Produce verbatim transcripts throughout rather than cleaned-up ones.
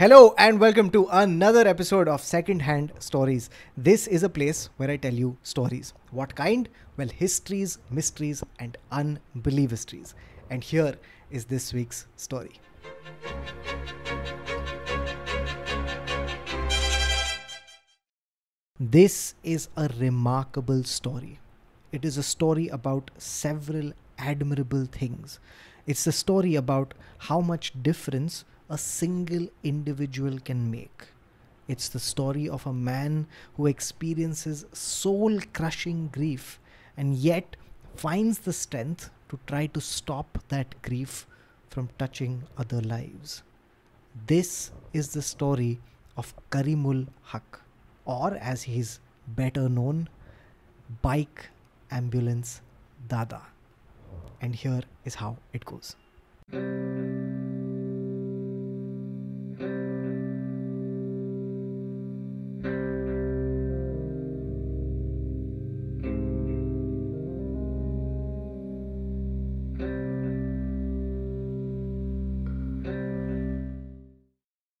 Hello and welcome to another episode of Secondhand Stories. This is a place where I tell you stories. What kind? Well, histories, mysteries and unbelievistries. And here is this week's story. This is a remarkable story. It is a story about several admirable things. It's a story about how much difference a single individual can make. It's the story of a man who experiences soul-crushing grief and yet finds the strength to try to stop that grief from touching other lives. This is the story of Karimul Haque, or as he is better known, Bike Ambulance Dada. And here is how it goes.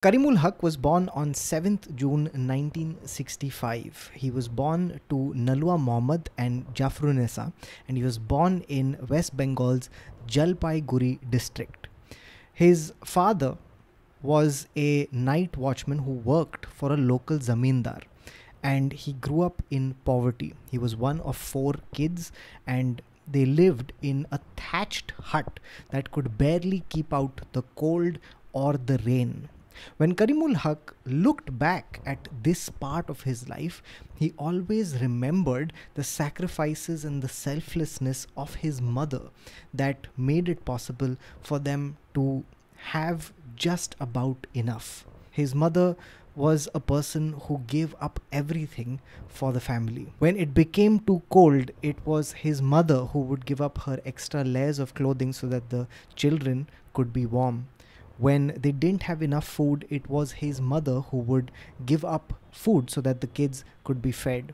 Karimul Haque was born on seventh June nineteen sixty-five. He was born to Nalua Mohammed and Jafrunessa, and he was born in West Bengal's Jalpai Guri district. His father was a night watchman who worked for a local zamindar, and he grew up in poverty. He was one of four kids, and they lived in a thatched hut that could barely keep out the cold or the rain. When Karimul Haque looked back at this part of his life, he always remembered the sacrifices and the selflessness of his mother that made it possible for them to have just about enough. His mother was a person who gave up everything for the family. When it became too cold, it was his mother who would give up her extra layers of clothing so that the children could be warm. When they didn't have enough food, it was his mother who would give up food so that the kids could be fed.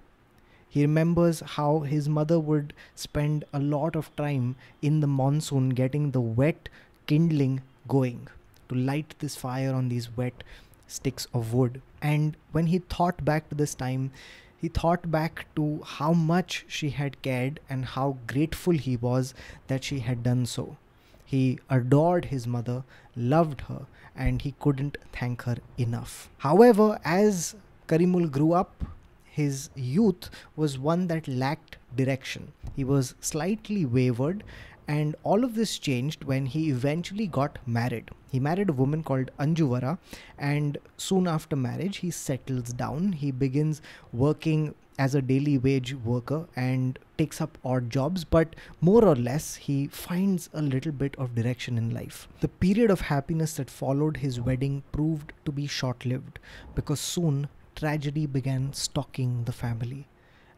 He remembers how his mother would spend a lot of time in the monsoon getting the wet kindling going to light this fire on these wet sticks of wood. And when he thought back to this time, he thought back to how much she had cared and how grateful he was that she had done so. He adored his mother, loved her, and he couldn't thank her enough. However, as Karimul grew up, his youth was one that lacked direction. He was slightly wayward, and all of this changed when he eventually got married. He married a woman called Anjuvara, and soon after marriage, he settles down. He begins working as a daily wage worker and takes up odd jobs, but more or less he finds a little bit of direction in life. The period of happiness that followed his wedding proved to be short-lived, because soon tragedy began stalking the family,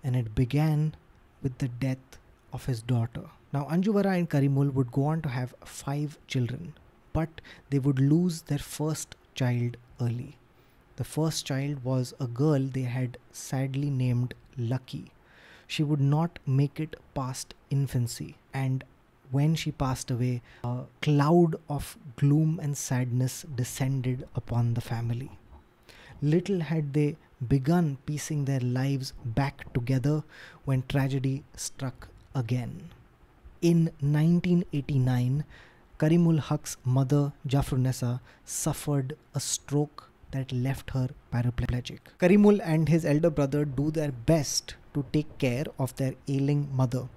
and it began with the death of his daughter. Now Anjuvara and Karimul would go on to have five children, but they would lose their first child early. The first child was a girl they had sadly named Lucky. She would not make it past infancy, and when she passed away, a cloud of gloom and sadness descended upon the family. Little had they begun piecing their lives back together when tragedy struck again. In nineteen eighty-nine, Karimul Haque's mother Jafrunessa suffered a stroke that left her paraplegic. Karimul and his elder brother do their best to take care of their ailing mother.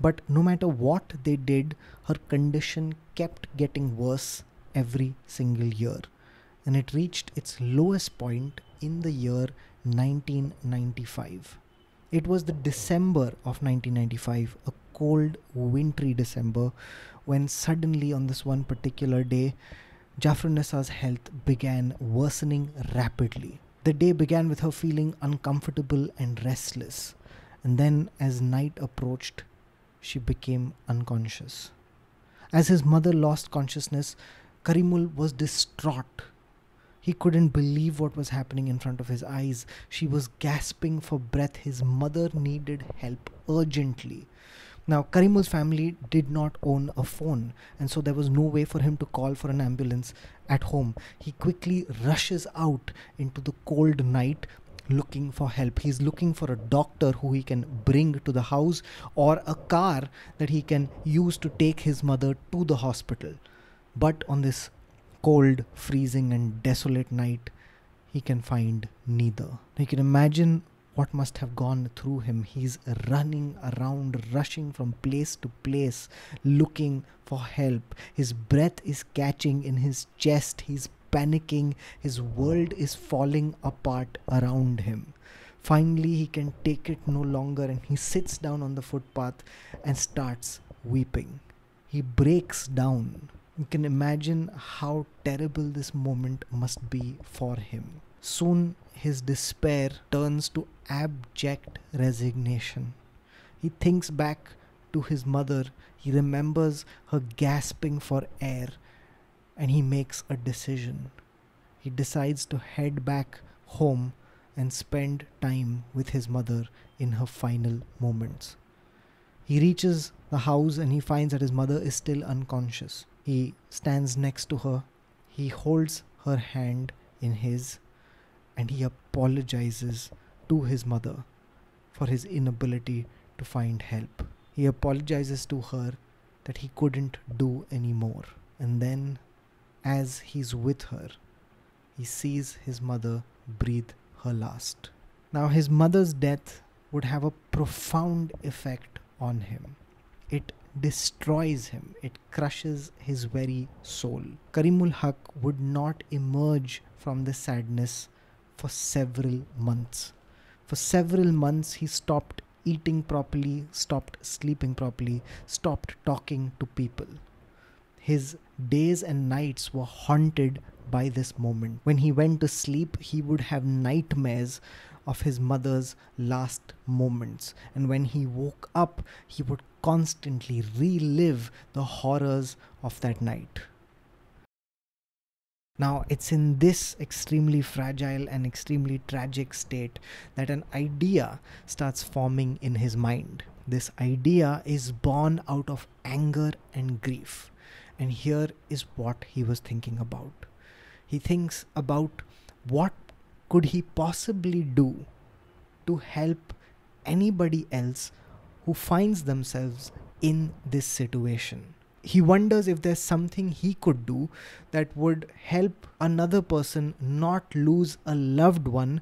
But no matter what they did, her condition kept getting worse every single year. And it reached its lowest point in the year nineteen ninety-five. It was the December of nineteen ninety-five, a cold, wintry December, when suddenly on this one particular day, Jafrunessa's health began worsening rapidly. The day began with her feeling uncomfortable and restless, and then as night approached, she became unconscious. As his mother lost consciousness, Karimul was distraught. He couldn't believe what was happening in front of his eyes. She was gasping for breath. His mother needed help urgently. Now, Karimul's family did not own a phone, and so there was no way for him to call for an ambulance at home. He quickly rushes out into the cold night looking for help. He's looking for a doctor who he can bring to the house, or a car that he can use to take his mother to the hospital. But on this cold, freezing and desolate night, he can find neither. You can imagine what must have gone through him. He's running around, rushing from place to place, looking for help. His breath is catching in his chest. He's panicking. His world is falling apart around him. Finally, he can take it no longer, and he sits down on the footpath and starts weeping. He breaks down. You can imagine how terrible this moment must be for him. Soon, his despair turns to abject resignation. He thinks back to his mother. He remembers her gasping for air. And he makes a decision. He decides to head back home and spend time with his mother in her final moments. He reaches the house and he finds that his mother is still unconscious. He stands next to her. He holds her hand in his, and he apologizes to his mother for his inability to find help. He apologizes to her that he couldn't do anymore. And then, as he's with her, he sees his mother breathe her last. Now, his mother's death would have a profound effect on him. It destroys him. It crushes his very soul. Karimul Haque would not emerge from this sadness for several months. For several months, he stopped eating properly, stopped sleeping properly, stopped talking to people. His days and nights were haunted by this moment. When he went to sleep, he would have nightmares of his mother's last moments. And when he woke up, he would constantly relive the horrors of that night. Now, it's in this extremely fragile and extremely tragic state that an idea starts forming in his mind. This idea is born out of anger and grief. And here is what he was thinking about. He thinks about what could he possibly do to help anybody else who finds themselves in this situation. He wonders if there's something he could do that would help another person not lose a loved one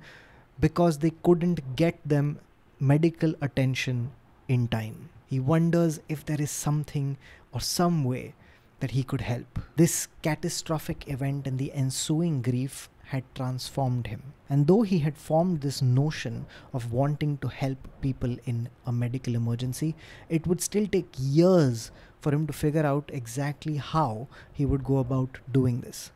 because they couldn't get them medical attention in time. He wonders if there is something or some way that he could help. This catastrophic event and the ensuing grief had transformed him. And though he had formed this notion of wanting to help people in a medical emergency, it would still take years for him to figure out exactly how he would go about doing this.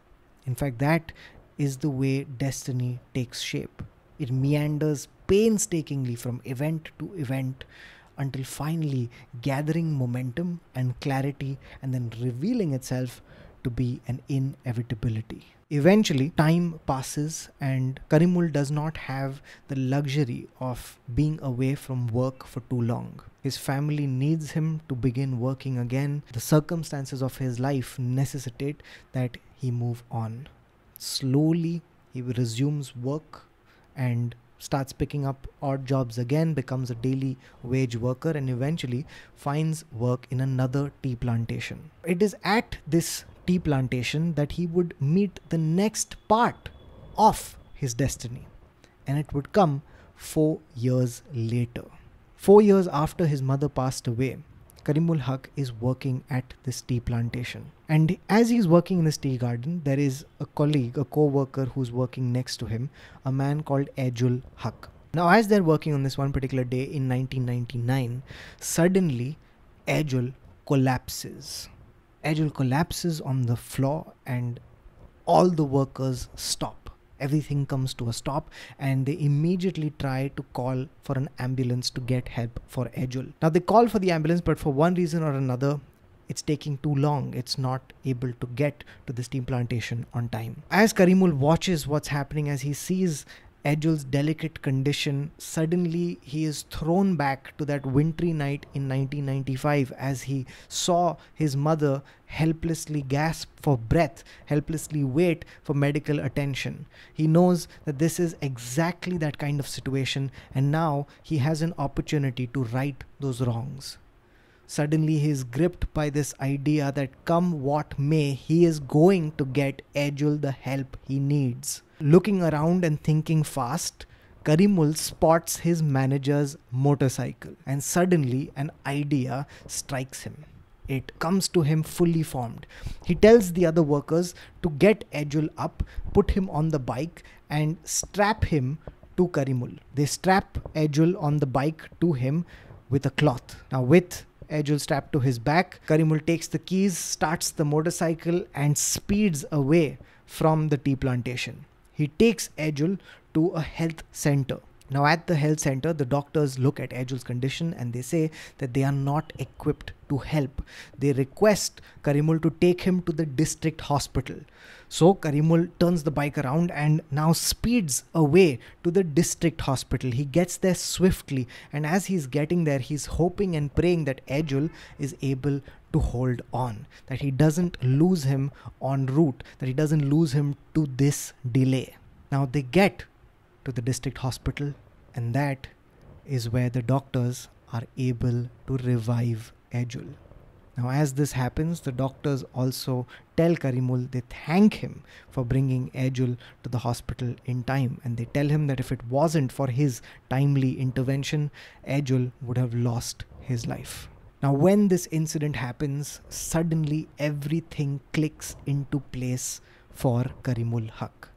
In fact, that is the way destiny takes shape. It meanders painstakingly from event to event, until finally gathering momentum and clarity and then revealing itself to be an inevitability. Eventually, time passes and Karimul does not have the luxury of being away from work for too long. His family needs him to begin working again. The circumstances of his life necessitate that he move on. Slowly, he resumes work and starts picking up odd jobs again, becomes a daily wage worker, and eventually finds work in another tea plantation. It is at this tea plantation that he would meet the next part of his destiny, and it would come four years later. Four years after his mother passed away, Karimul Haque is working at this tea plantation. And as he's working in this tea garden, there is a colleague, a co-worker who's working next to him, a man called Aijul Haq. Now, as they're working on this one particular day in nineteen ninety-nine, suddenly Aijul collapses. Aijul collapses on the floor and all the workers stop. Everything comes to a stop and they immediately try to call for an ambulance to get help for Aijul. Now, they call for the ambulance, but for one reason or another, it's taking too long. It's not able to get to this tea plantation on time. As Karimul watches what's happening, as he sees Aijul's delicate condition, suddenly he is thrown back to that wintry night in nineteen ninety-five as he saw his mother helplessly gasp for breath, helplessly wait for medical attention. He knows that this is exactly that kind of situation, and now he has an opportunity to right those wrongs. Suddenly he is gripped by this idea that come what may, he is going to get Aijul the help he needs. Looking around and thinking fast, Karimul spots his manager's motorcycle, and suddenly an idea strikes him. It comes to him fully formed. He tells the other workers to get Aijul up, put him on the bike and strap him to Karimul. They strap Aijul on the bike to him with a cloth. Now with Aijul strapped to his back, Karimul takes the keys, starts the motorcycle and speeds away from the tea plantation. He takes Aijul to a health center. Now at the health center, the doctors look at Aijul's condition and they say that they are not equipped to help. They request Karimul to take him to the district hospital. So Karimul turns the bike around and now speeds away to the district hospital. He gets there swiftly, and as he's getting there, he's hoping and praying that Aijul is able to hold on, that he doesn't lose him en route, that he doesn't lose him to this delay. Now they get to the district hospital, and that is where the doctors are able to revive Aijul. Now as this happens, the doctors also tell Karimul, they thank him for bringing Aijul to the hospital in time, and they tell him that if it wasn't for his timely intervention, Aijul would have lost his life. Now when this incident happens, suddenly everything clicks into place for Karimul Haque.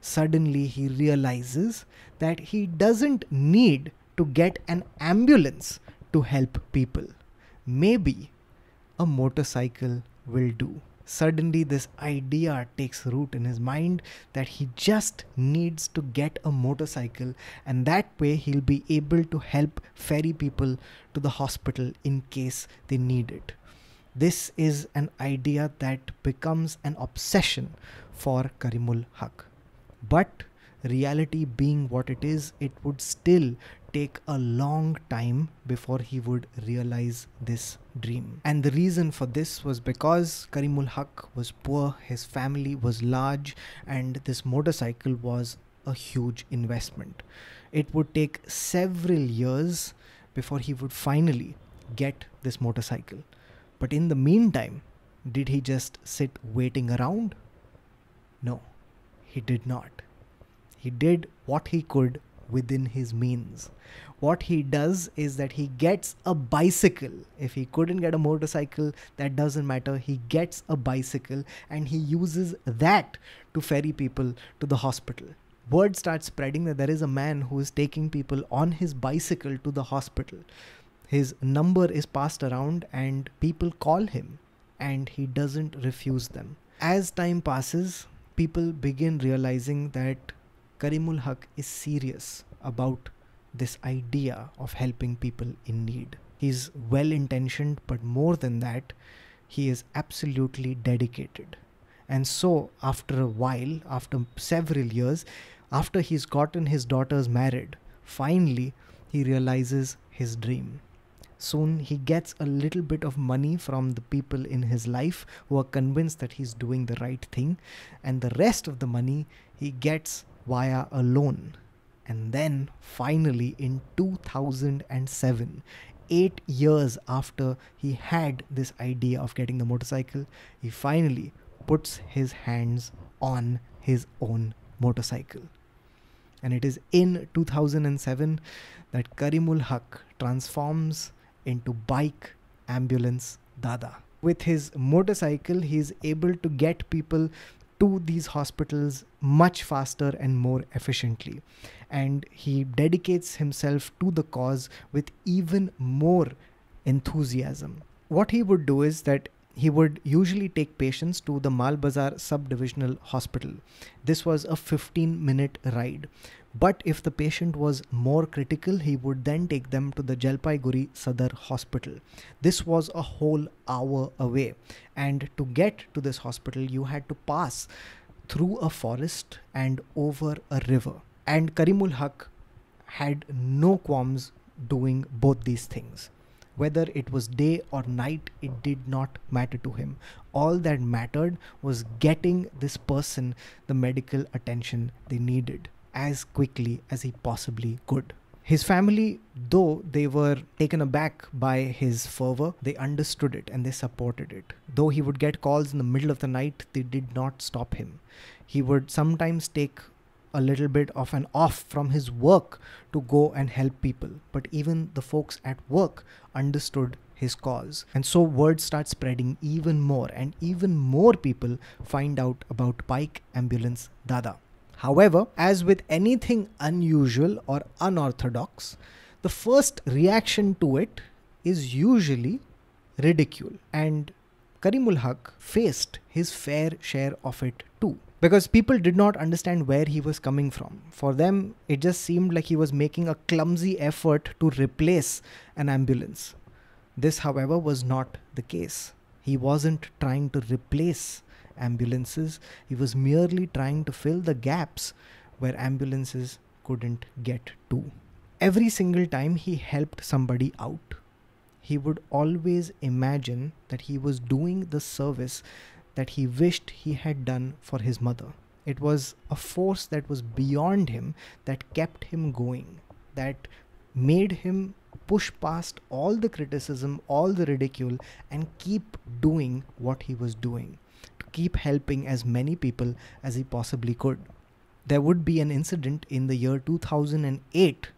Suddenly he realizes that he doesn't need to get an ambulance to help people. Maybe a motorcycle will do. Suddenly this idea takes root in his mind that he just needs to get a motorcycle, and that way he'll be able to help ferry people to the hospital in case they need it. This is an idea that becomes an obsession for Karimul Haque. But reality being what it is, it would still take a long time before he would realize this dream. And the reason for this was because Karimul Haque was poor, his family was large, and this motorcycle was a huge investment. It would take several years before he would finally get this motorcycle. But in the meantime, did he just sit waiting around? No, he did not. He did what he could within his means. What he does is that he gets a bicycle. If he couldn't get a motorcycle, that doesn't matter. He gets a bicycle and he uses that to ferry people to the hospital. Word starts spreading that there is a man who is taking people on his bicycle to the hospital. His number is passed around and people call him, and he doesn't refuse them. As time passes, people begin realizing that Karimul Haque is serious about this idea of helping people in need. He's well-intentioned, but more than that, he is absolutely dedicated. And so after a while, after several years, after he's gotten his daughters married, finally he realizes his dream. Soon he gets a little bit of money from the people in his life who are convinced that he's doing the right thing, and the rest of the money he gets via a loan. And then finally in two thousand seven, eight years after he had this idea of getting the motorcycle, he finally puts his hands on his own motorcycle. And it is in two thousand seven that Karimul Haque transforms into Bike Ambulance Dada. With his motorcycle, he is able to get people to these hospitals much faster and more efficiently, and he dedicates himself to the cause with even more enthusiasm. What he would do is that he would usually take patients to the Malbazar Subdivisional Hospital. This was a fifteen minute ride. But if the patient was more critical, he would then take them to the Jalpai Guri Sadar Hospital. This was a whole hour away. And to get to this hospital, you had to pass through a forest and over a river. And Karimul Haque had no qualms doing both these things. Whether it was day or night, it did not matter to him. All that mattered was getting this person the medical attention they needed as quickly as he possibly could. His family, though they were taken aback by his fervor, they understood it and they supported it. Though he would get calls in the middle of the night, they did not stop him. He would sometimes take a little bit of an off from his work to go and help people. But even the folks at work understood his cause. And so word starts spreading even more, and even more people find out about Bike Ambulance Dada. However, as with anything unusual or unorthodox, the first reaction to it is usually ridicule. And Karimul Haque faced his fair share of it too, because people did not understand where he was coming from. For them, it just seemed like he was making a clumsy effort to replace an ambulance. This, however, was not the case. He wasn't trying to replace ambulances. He was merely trying to fill the gaps where ambulances couldn't get to. Every single time he helped somebody out, he would always imagine that he was doing the service that he wished he had done for his mother. It was a force that was beyond him, that kept him going, that made him push past all the criticism, all the ridicule, and keep doing what he was doing, to keep helping as many people as he possibly could. There would be an incident in the year two thousand eight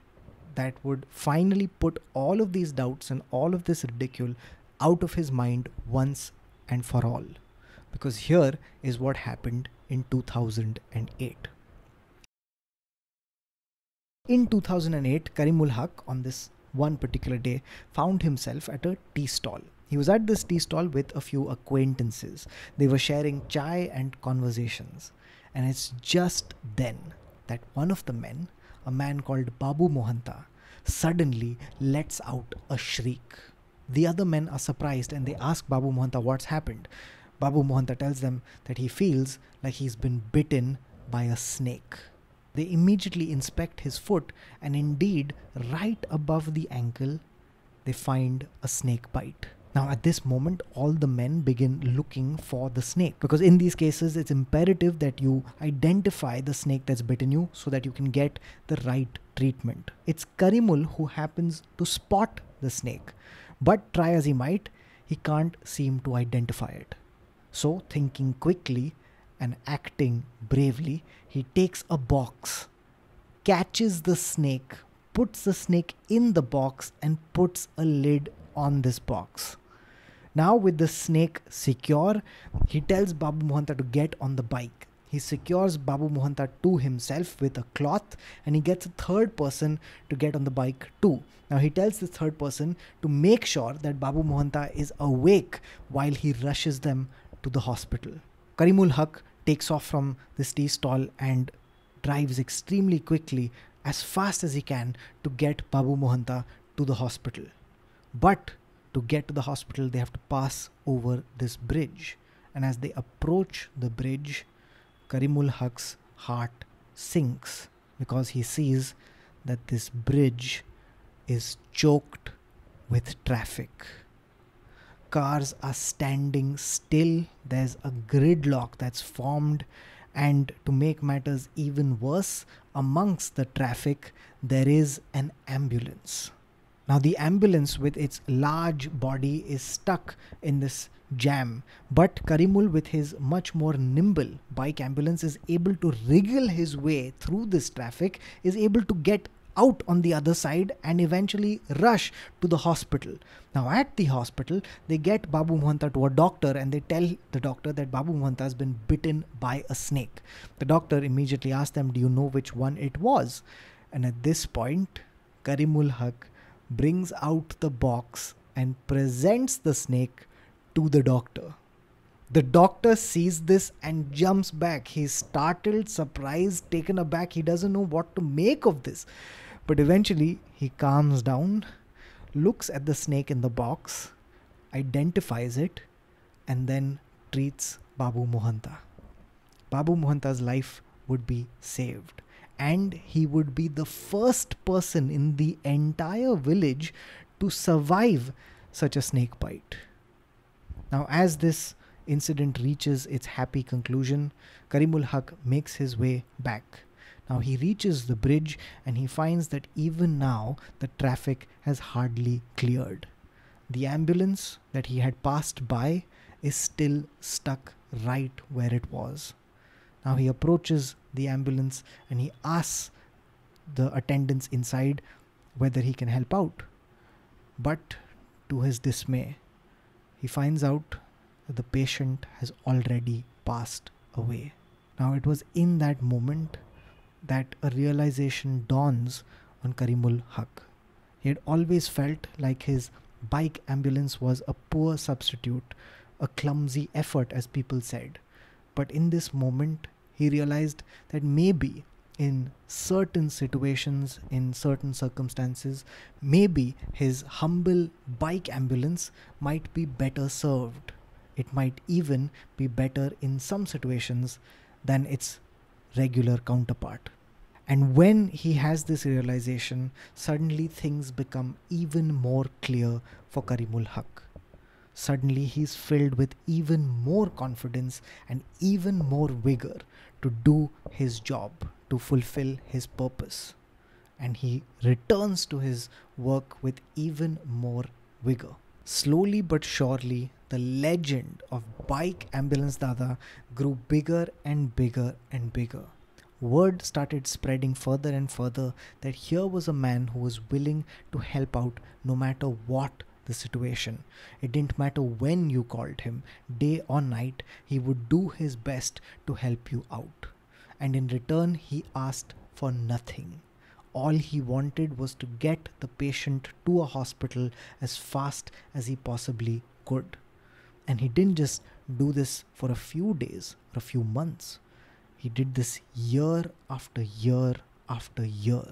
that would finally put all of these doubts and all of this ridicule out of his mind once and for all. Because here is what happened in two thousand eight. In two thousand eight, Karimul Haque, on this one particular day, found himself at a tea stall. He was at this tea stall with a few acquaintances. They were sharing chai and conversations. And it's just then that one of the men, a man called Babu Mohanta, suddenly lets out a shriek. The other men are surprised and they ask Babu Mohanta what's happened. Babu Mohanta tells them that he feels like he's been bitten by a snake. They immediately inspect his foot, and indeed, right above the ankle, they find a snake bite. Now at this moment, all the men begin looking for the snake, because in these cases, it's imperative that you identify the snake that's bitten you so that you can get the right treatment. It's Karimul who happens to spot the snake, but try as he might, he can't seem to identify it. So thinking quickly and acting bravely, he takes a box, catches the snake, puts the snake in the box, and puts a lid on this box. Now with the snake secure, he tells Babu Mohanta to get on the bike. He secures Babu Mohanta to himself with a cloth, and he gets a third person to get on the bike too. Now he tells this third person to make sure that Babu Mohanta is awake while he rushes them to the hospital. Karimul Haque takes off from this tea stall and drives extremely quickly, as fast as he can, to get Babu Mohanta to the hospital. But to get to the hospital, they have to pass over this bridge. And as they approach the bridge, Karimul Haque's heart sinks, because he sees that this bridge is choked with traffic. Cars are standing still, there's a gridlock that's formed, and to make matters even worse, amongst the traffic, there is an ambulance. Now the ambulance with its large body is stuck in this jam, but Karimul, with his much more nimble bike ambulance, is able to wriggle his way through this traffic, is able to get out on the other side, and eventually rush to the hospital. Now at the hospital, they get Babu Mohanta to a doctor, and they tell the doctor that Babu Mohanta has been bitten by a snake. The doctor immediately asks them, do you know which one it was? And at this point, Karimul Haque brings out the box and presents the snake to the doctor. The doctor sees this and jumps back. He's startled, surprised, taken aback. He doesn't know what to make of this. But eventually he calms down, looks at the snake in the box, identifies it, and then treats Babu Mohanta. Babu Mohanta's life would be saved. and he would be the first person in the entire village to survive such a snake bite. Now, as this incident reaches its happy conclusion, Karimul Haque makes his way back. Now he reaches the bridge and he finds that even now the traffic has hardly cleared. The ambulance that he had passed by is still stuck right where it was. Now he approaches the ambulance and he asks the attendants inside whether he can help out. But to his dismay, he finds out that the patient has already passed away. Now it was in that moment that a realization dawns on Karimul Haque. He had always felt like his bike ambulance was a poor substitute, a clumsy effort, as people said. But in this moment, he realized that maybe in certain situations, in certain circumstances, maybe his humble bike ambulance might be better served. It might even be better in some situations than its regular counterpart. And when he has this realization, suddenly things become even more clear for Karimul Haque. Suddenly he's filled with even more confidence and even more vigor to do his job, to fulfill his purpose. And he returns to his work with even more vigor. Slowly but surely, the legend of Bike Ambulance Dada grew bigger and bigger and bigger. Word started spreading further and further that here was a man who was willing to help out no matter what the situation. It didn't matter when you called him, day or night, he would do his best to help you out. And in return, he asked for nothing. All he wanted was to get the patient to a hospital as fast as he possibly could. And he didn't just do this for a few days or a few months. He did this year after year after year.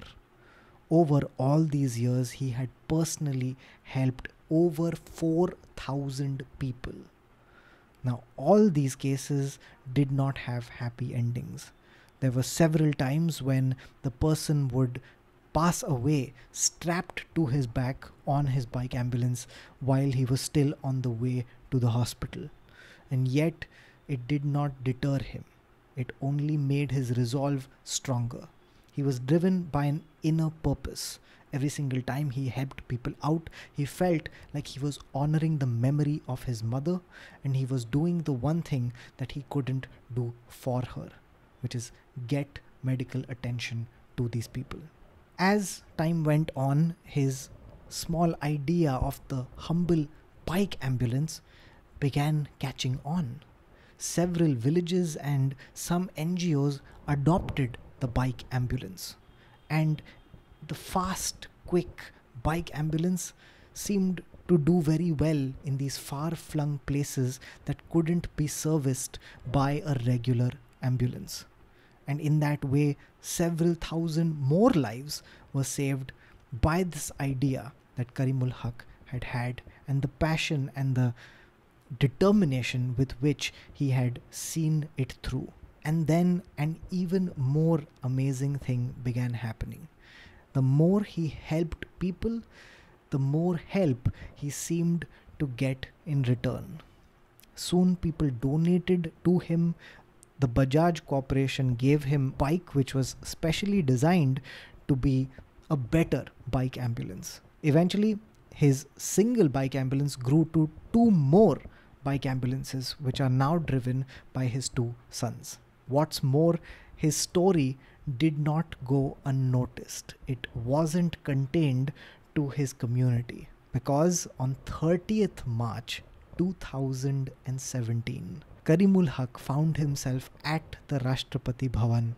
Over all these years, he had personally helped over four thousand people. Now, all these cases did not have happy endings. There were several times when the person would pass away strapped to his back on his bike ambulance while he was still on the way to the hospital. And yet, it did not deter him. It only made his resolve stronger. He was driven by an inner purpose. Every single time he helped people out, he felt like he was honoring the memory of his mother and he was doing the one thing that he couldn't do for her, which is get medical attention to these people. As time went on, his small idea of the humble bike ambulance began catching on. Several villages and some N G Os adopted the bike ambulance, and the fast, quick bike ambulance seemed to do very well in these far-flung places that couldn't be serviced by a regular ambulance. And in that way, several thousand more lives were saved by this idea that Karimul Haque had had and the passion and the determination with which he had seen it through. And then an even more amazing thing began happening. The more he helped people, the more help he seemed to get in return. Soon people donated to him. The Bajaj Corporation gave him a bike which was specially designed to be a better bike ambulance. Eventually, his single bike ambulance grew to two more bike ambulances, which are now driven by his two sons. What's more, his story did not go unnoticed. It wasn't contained to his community, because on thirtieth March two thousand seventeen, Karimul Haque found himself at the Rashtrapati Bhawan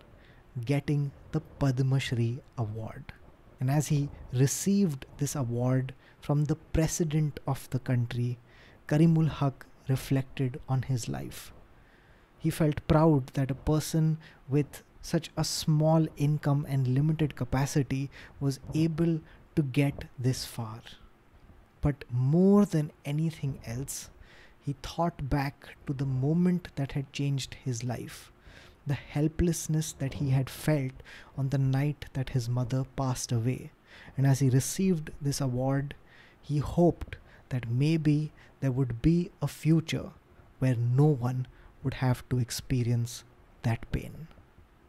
getting the Padma Shri award. And as he received this award from the president of the country, Karimul Haque reflected on his life. He felt proud that a person with such a small income and limited capacity was able to get this far. But more than anything else, he thought back to the moment that had changed his life, the helplessness that he had felt on the night that his mother passed away. And as he received this award, he hoped that maybe there would be a future where no one would have to experience that pain.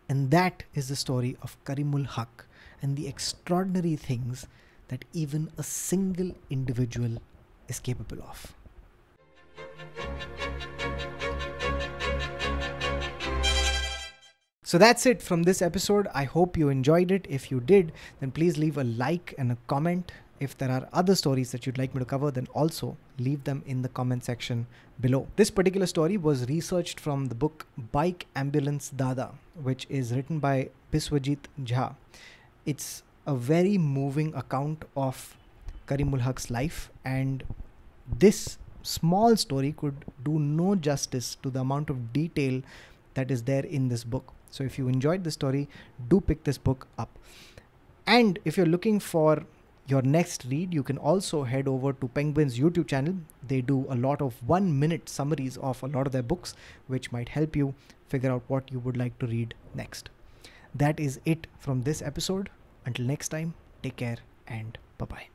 And that is the story of Karimul Haque and the extraordinary things that even a single individual is capable of. So that's it from this episode. I hope you enjoyed it. If you did, then please leave a like and a comment. If there are other stories that you'd like me to cover, then also leave them in the comment section below. This particular story was researched from the book Bike Ambulance Dada, which is written by Biswajit Jha. It's a very moving account of Karimul Haque's life, and this small story could do no justice to the amount of detail that is there in this book. So if you enjoyed the story, do pick this book up. And if you're looking for your next read, you can also head over to Penguin's YouTube channel. They do a lot of one minute summaries of a lot of their books, which might help you figure out what you would like to read next. That is it from this episode. Until next time, take care and bye-bye.